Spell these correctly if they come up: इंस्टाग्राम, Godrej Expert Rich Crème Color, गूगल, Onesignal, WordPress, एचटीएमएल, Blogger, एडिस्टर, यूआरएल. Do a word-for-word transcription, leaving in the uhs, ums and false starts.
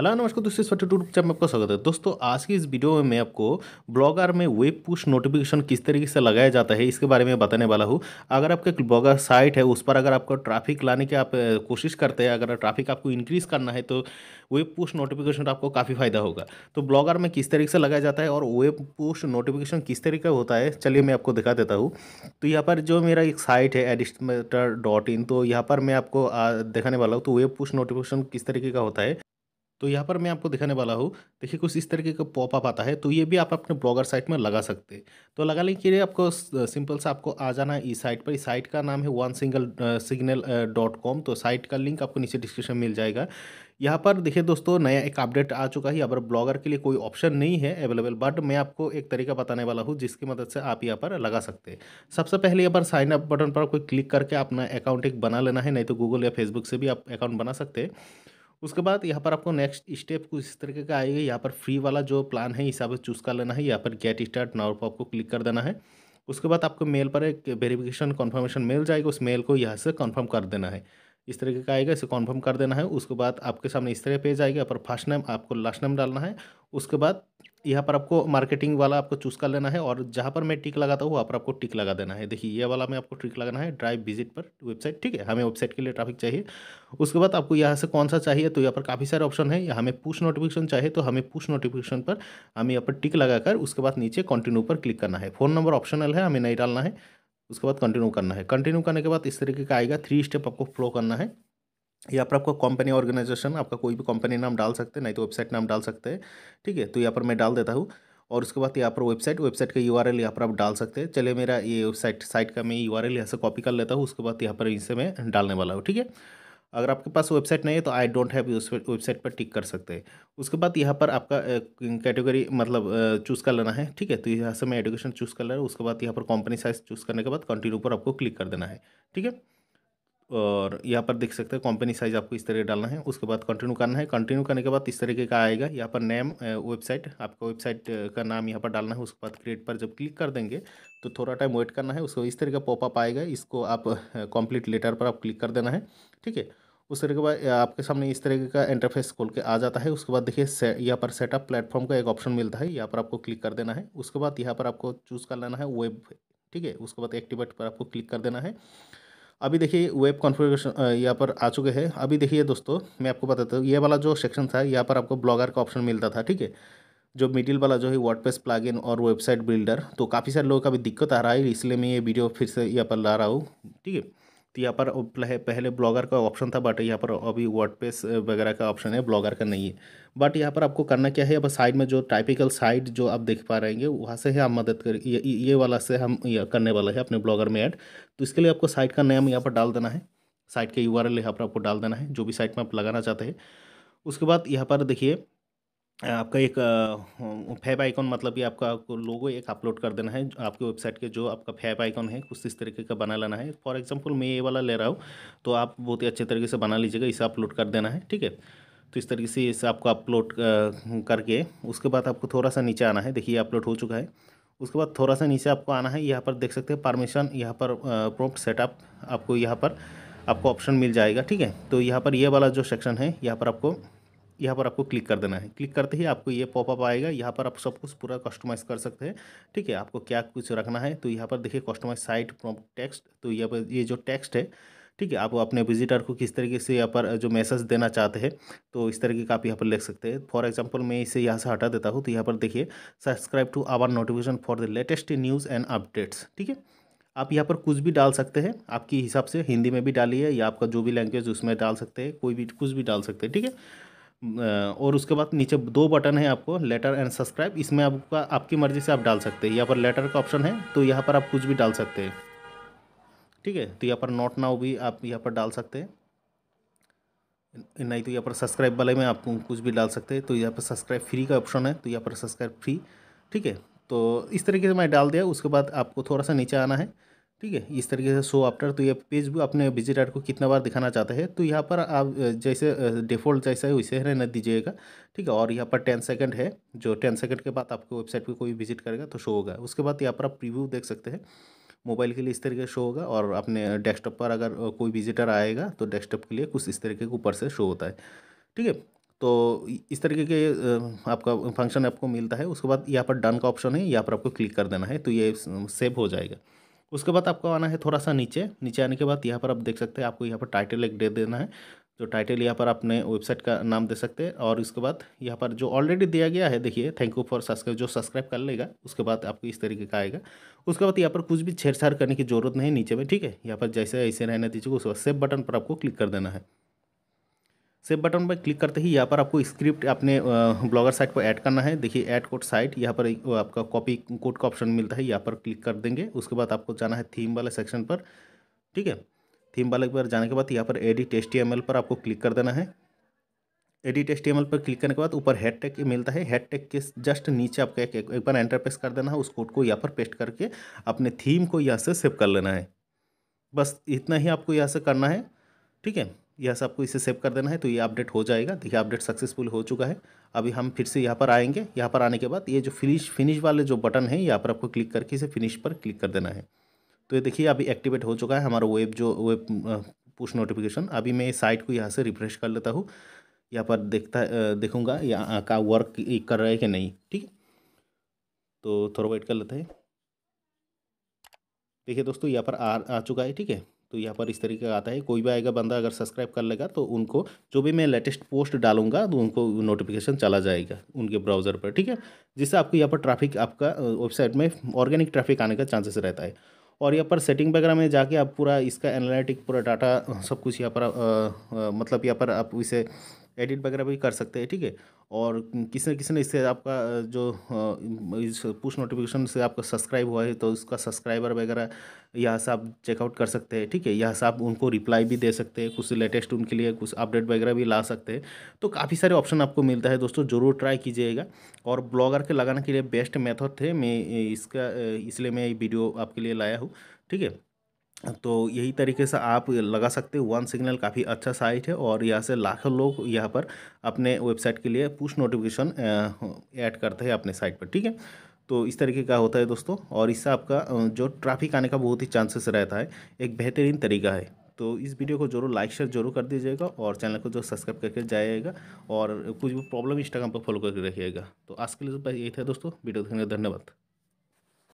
Hello नमस्कार दोस्तों, इस यूट्यूब चैनल में आपका स्वागत है। दोस्तों आज की इस वीडियो में मैं आपको ब्लॉगर में वेब पुश नोटिफिकेशन किस तरीके से लगाया जाता है इसके बारे में बताने वाला हूँ। अगर आपका एक ब्लॉगर साइट है उस पर अगर आपको ट्रैफिक लाने की आप कोशिश करते हैं, अगर ट्रैफिक आपको इंक्रीज़ करना है तो वेब पुश नोटिफिकेशन का आपको काफ़ी फ़ायदा होगा। तो ब्लॉगर में किस तरीके से लगाया जाता है और वेब पुश नोटिफिकेशन किस तरीके का होता है चलिए मैं आपको दिखा देता हूँ। तो यहाँ पर जो मेरा एक साइट है एडिस्टर डॉट इन, तो यहाँ पर मैं आपको दिखाने वाला हूँ तो वेब पुश नोटिफिकेशन किस तरीके का होता है। तो यहाँ पर मैं आपको दिखाने वाला हूँ। देखिए कुछ इस तरीके का पॉपअप आता है, तो ये भी आप अपने ब्लॉगर साइट में लगा सकते हैं। तो लगाने के लिए आपको सिंपल सा आपको आ जाना इस साइट पर। इस साइट का नाम है वन सिग्नल डॉट कॉम। तो साइट का लिंक आपको नीचे डिस्क्रिप्शन मिल जाएगा। यहाँ पर देखिए दोस्तों नया एक अपडेट आ चुका है, अगर ब्लॉगर के लिए कोई ऑप्शन नहीं है अवेलेबल, बट मैं आपको एक तरीका बताने वाला हूँ जिसकी मदद से आप यहाँ पर लगा सकते हैं। सबसे पहले यहाँ पर साइन अप बटन पर कोई क्लिक करके अपना अकाउंट एक बना लेना है, नहीं तो गूगल या फेसबुक से भी आप अकाउंट बना सकते हैं। उसके बाद यहाँ पर आपको नेक्स्ट स्टेप कुछ इस तरीके का आएगा। यहाँ पर फ्री वाला जो प्लान है हिसाब से चूज़ कर लेना है। यहाँ पर गेट स्टार्ट नाउ पर आपको क्लिक कर देना है। उसके बाद आपको मेल पर एक वेरिफिकेशन कन्फर्मेशन मेल जाएगा, उस मेल को यहाँ से कन्फर्म कर देना है। इस तरीके का आएगा, इसे कन्फर्म कर देना है। उसके बाद आपके सामने इस तरह पेज आएगा। यहाँ पर फर्स्ट नेम आपको लास्ट नेम डालना है। उसके बाद यहाँ पर आपको मार्केटिंग वाला आपको चूज़ कर लेना है और जहाँ पर मैं टिक लगाता हूँ वहाँ पर आपको टिक लगा देना है। देखिए ये वाला में आपको टिक लगाना है, ड्राइव विजिट पर वेबसाइट। ठीक है, हमें वेबसाइट के लिए ट्रैफिक चाहिए। उसके बाद आपको यहाँ से कौन सा चाहिए, तो यहाँ पर काफ़ी सारे ऑप्शन है। हमें पुश नोटिफिकेशन चाहिए तो हमें पुश नोटिफिकेशन पर हमें यहाँ पर टिक लगाकर उसके बाद नीचे कंटिन्यू पर क्लिक करना है। फ़ोन नंबर ऑप्शनल है, हमें नहीं डालना है। उसके बाद कंटिन्यू करना है। कंटिन्यू करने के बाद इस तरीके का आएगा, थ्री स्टेप आपको फ्लो करना है। यहाँ पर आपको कंपनी ऑर्गेनाइजेशन आपका कोई भी कंपनी नाम डाल सकते हैं, नहीं तो वेबसाइट नाम डाल सकते हैं। ठीक है, तो यहाँ पर मैं डाल देता हूँ। और उसके बाद यहाँ पर वेबसाइट वेबसाइट का यूआरएल यहाँ पर आप डाल सकते हैं। चलिए मेरा ये वेबसाइट साइट का मैं यूआरएल यहाँ से कॉपी कर लेता हूँ। उसके बाद यहाँ पर इसे मैं डालने वाला हूँ। ठीक है, अगर आपके पास वेबसाइट नहीं है तो आई डोंट हैव उस वेबसाइट पर टिक कर सकते हैं। उसके बाद यहाँ पर आपका कैटेगरी मतलब चूज़ कर लेना है। ठीक है, तो यहाँ से मैं एजुकेशन चूज़ कर ले रहा हूँ। उसके बाद यहाँ पर कंपनी साइज चूज़ करने के बाद कंटिन्यू पर आपको क्लिक कर देना है। ठीक है, और यहाँ पर देख सकते हैं कंपनी साइज आपको इस तरह डालना है। उसके बाद कंटिन्यू करना है। कंटिन्यू करने के बाद इस तरीके का आएगा। यहाँ पर नेम वेबसाइट आपका वेबसाइट का नाम यहाँ पर डालना है। उसके बाद क्रिएट पर जब क्लिक कर देंगे तो थोड़ा टाइम वेट करना है। उसको इस तरह का पॉपअप आएगा, इसको आप कंप्लीट लेटर पर आप क्लिक कर देना है। ठीक है, उस तरीके बाद आपके सामने इस तरीके का इंटरफेस खोल के आ जाता है। उसके बाद देखिए यहाँ पर सेटअप प्लेटफॉर्म का एक ऑप्शन मिलता है, यहाँ पर आपको क्लिक कर देना है। उसके बाद यहाँ पर आपको चूज़ कर लेना है वेब। ठीक है, उसके बाद एक्टिवेट पर आपको क्लिक कर देना है। अभी देखिए वेब कॉन्फ़िगरेशन यहाँ पर आ चुके हैं। अभी देखिए दोस्तों मैं आपको बताता हूँ, ये वाला जो सेक्शन था यहाँ पर आपको ब्लॉगर का ऑप्शन मिलता था। ठीक है, जो मिडिल वाला जो है वर्डप्रेस प्लगइन और वेबसाइट बिल्डर, तो काफ़ी सारे लोगों का भी दिक्कत आ रहा है, इसलिए मैं ये वीडियो फिर से यहाँ पर ला रहा हूँ। ठीक है, तो यहाँ पर पहले ब्लॉगर का ऑप्शन था, बट यहाँ पर अभी वर्डप्रेस वगैरह का ऑप्शन है, ब्लॉगर का नहीं है। बट यहाँ पर आपको करना क्या है, अब साइड में जो टाइपिकल साइट जो आप देख पा रहे हैं वहाँ से है आप मदद कर ये, ये वाला से हम करने वाला है अपने ब्लॉगर में ऐड। तो इसके लिए आपको साइट का नाम यहाँ पर डाल देना है, साइट का यूआरएल यहाँ पर आपको डाल देना है जो भी साइट में आप लगाना चाहते हैं। उसके बाद यहाँ पर देखिए आपका एक फैब आइकॉन मतलब ये आपका लोगो एक अपलोड कर देना है। आपके वेबसाइट के जो आपका फैब आइकॉन है कुछ इस तरीके का बना लेना है। फॉर एग्जांपल मैं ये वाला ले रहा हूँ, तो आप बहुत ही अच्छे तरीके से बना लीजिएगा, इसे अपलोड कर देना है। ठीक है, तो इस तरीके से इसे आपको अपलोड करके उसके बाद आपको थोड़ा सा नीचे आना है। देखिए अपलोड हो चुका है। उसके बाद थोड़ा सा नीचे आपको आना है। यहाँ पर देख सकते हैं परमिशन, यहाँ पर प्रॉम्प्ट सेटअप आपको यहाँ पर आपको ऑप्शन मिल जाएगा। ठीक है, तो यहाँ पर ये वाला जो सेक्शन है यहाँ पर आपको यहाँ पर आपको क्लिक कर देना है। क्लिक करते ही आपको ये पॉपअप आएगा। यहाँ पर आप सब कुछ पूरा कस्टमाइज़ कर सकते हैं। ठीक है, आपको क्या कुछ रखना है, तो यहाँ पर देखिए कस्टमाइज साइट प्रॉम्प्ट टेक्स्ट, तो यहाँ पर ये जो टेक्स्ट है। ठीक है, आप अपने विजिटर को किस तरीके से यहाँ पर जो मैसेज देना चाहते हैं तो इस तरीके का आप यहाँ पर लिख सकते हैं। फॉर एग्जांपल मैं इसे यहाँ से हटा देता हूँ। तो यहाँ पर देखिए subscribe to our notification for the latest news and updates. ठीक है, आप यहाँ पर कुछ भी डाल सकते हैं, आपके हिसाब से हिंदी में भी डालिए या आपका जो भी लैंग्वेज उसमें डाल सकते हैं, कोई भी कुछ भी डाल सकते हैं। ठीक है, और उसके बाद नीचे दो बटन है आपको लेटर एंड सब्सक्राइब, इसमें आपका आपकी मर्ज़ी से आप डाल सकते हैं। यहाँ पर लेटर का ऑप्शन है तो यहाँ पर आप कुछ भी डाल सकते हैं। ठीक है, तो यहाँ पर नॉट नाउ भी आप यहाँ पर डाल सकते हैं, नहीं तो यहाँ पर सब्सक्राइब वाले में आप कुछ भी डाल सकते हैं। तो यहाँ पर सब्सक्राइब फ्री का ऑप्शन है, तो यहाँ पर सब्सक्राइब फ्री। ठीक है, तो इस तरीके से मैं डाल दिया। उसके बाद आपको थोड़ा सा नीचे आना है। ठीक है, इस तरीके से शो आफ्टर, तो ये पेज भी अपने विजिटर को कितना बार दिखाना चाहते हैं, तो यहाँ पर आप जैसे डिफ़ॉल्ट जैसा है वैसे रहने दीजिएगा। ठीक है, और यहाँ पर टेन सेकंड है, जो टेन सेकंड के बाद आपके वेबसाइट पे कोई विजिट करेगा तो शो होगा। उसके बाद यहाँ पर आप प्रीव्यू देख सकते हैं, मोबाइल के लिए इस तरीके से शो होगा और अपने डेस्कटॉप पर अगर कोई विजिटर आएगा तो डेस्कटॉप के लिए कुछ इस तरीके के ऊपर से शो होता है। ठीक है, तो इस तरीके के आपका फंक्शन आपको मिलता है। उसके बाद यहाँ पर डन का ऑप्शन है, यहाँ पर आपको क्लिक कर देना है तो ये सेव हो जाएगा। उसके बाद आपको आना है थोड़ा सा नीचे, नीचे आने के बाद यहाँ पर आप देख सकते हैं आपको यहाँ पर टाइटल एक दे देना है। जो टाइटल यहाँ पर आपने वेबसाइट का नाम दे सकते हैं और इसके बाद यहाँ पर जो ऑलरेडी दिया गया है, देखिए थैंक यू फॉर सब्सक्राइब, जो सब्सक्राइब कर लेगा उसके बाद आपको इस तरीके का आएगा। उसके बाद यहाँ पर कुछ भी छेड़छाड़ करने की जरूरत नहीं नीचे में, ठीक है। यहाँ पर जैसे ऐसे रहने दीजिएगा। उसके बाद सेव बटन पर आपको क्लिक कर देना है। सेव बटन पर क्लिक करते ही यहाँ पर आपको स्क्रिप्ट अपने ब्लॉगर साइट पर ऐड करना है। देखिए ऐड कोड साइट, यहाँ पर आपका कॉपी कोड का ऑप्शन मिलता है, यहाँ पर क्लिक कर देंगे। उसके बाद आपको जाना है थीम वाले सेक्शन पर, ठीक है। थीम वाले पर जाने के बाद यहाँ पर एडिट एचटीएमएल पर आपको क्लिक कर देना है। एडिट एचटीएमएल पर क्लिक करने के बाद ऊपर हेड टैग मिलता है, हेड टैग के जस्ट नीचे आपको एक, एक, एक बार एंटर प्रेस कर देना है। उस कोड को यहाँ पर पेस्ट करके अपने थीम को यहाँ से सेव कर लेना है। बस इतना ही आपको यहाँ से करना है, ठीक है। यहाँ से आपको इसे सेव कर देना है तो ये अपडेट हो जाएगा। देखिए अपडेट सक्सेसफुल हो चुका है। अभी हम फिर से यहाँ पर आएंगे। यहाँ पर आने के बाद ये जो फिनिश फिनिश वाले जो बटन है यहाँ पर आपको क्लिक करके इसे फिनिश पर क्लिक कर देना है। तो ये देखिए अभी एक्टिवेट हो चुका है हमारा वेब जो वेब पुश नोटिफिकेशन। अभी मैं साइट को यहाँ से रिफ्रेश कर लेता हूँ, यहाँ पर देखता देखूँगा यहाँ का वर्क कर रहा है कि नहीं, ठीक है। तो थोड़ा वेट कर लेते हैं। देखिए दोस्तों यहाँ पर आ आ चुका है, ठीक है। तो यहाँ पर इस तरीके का आता है, कोई भी आएगा बंदा अगर सब्सक्राइब कर लेगा तो उनको जो भी मैं लेटेस्ट पोस्ट डालूंगा तो उनको नोटिफिकेशन चला जाएगा उनके ब्राउज़र पर, ठीक है। जिससे आपको यहाँ पर ट्रैफिक आपका वेबसाइट में ऑर्गेनिक ट्रैफिक आने का चांसेस रहता है। और यहाँ पर सेटिंग वगैरह में जाके आप पूरा इसका एनालिटिक पूरा डाटा सब कुछ यहाँ पर आ, आ, मतलब यहाँ पर आप इसे एडिट वगैरह भी कर सकते हैं, ठीक है। और किसने किसने इससे आपका जो इस पुश नोटिफिकेशन से आपका सब्सक्राइब हुआ है तो उसका सब्सक्राइबर वगैरह यहाँ से आप चेकआउट कर सकते हैं, ठीक है। यहाँ से आप उनको रिप्लाई भी दे सकते हैं, कुछ लेटेस्ट उनके लिए कुछ अपडेट वगैरह भी ला सकते हैं। तो काफ़ी सारे ऑप्शन आपको मिलता है दोस्तों, ज़रूर ट्राई कीजिएगा। और ब्लॉगर के लगाने के लिए बेस्ट मेथड थे, मैं इसका इसलिए मैं ये वीडियो आपके लिए लाया हूँ, ठीक है। तो यही तरीके से आप लगा सकते हो। वन सिग्नल काफ़ी अच्छा साइट है और यहाँ से लाखों लोग यहाँ पर अपने वेबसाइट के लिए पुश नोटिफिकेशन ऐड करते हैं अपने साइट पर, ठीक है। तो इस तरीके का होता है दोस्तों, और इससे आपका जो ट्रैफिक आने का बहुत ही चांसेस रहता है, एक बेहतरीन तरीका है। तो इस वीडियो को जरूर लाइक शेयर जरूर कर दीजिएगा और चैनल को जो सब्सक्राइब करके जाइएगा। और कुछ भी प्रॉब्लम इंस्टाग्राम पर फॉलो करके रखिएगा। तो आज के लिए बस यही था दोस्तों, वीडियो देखने का धन्यवाद।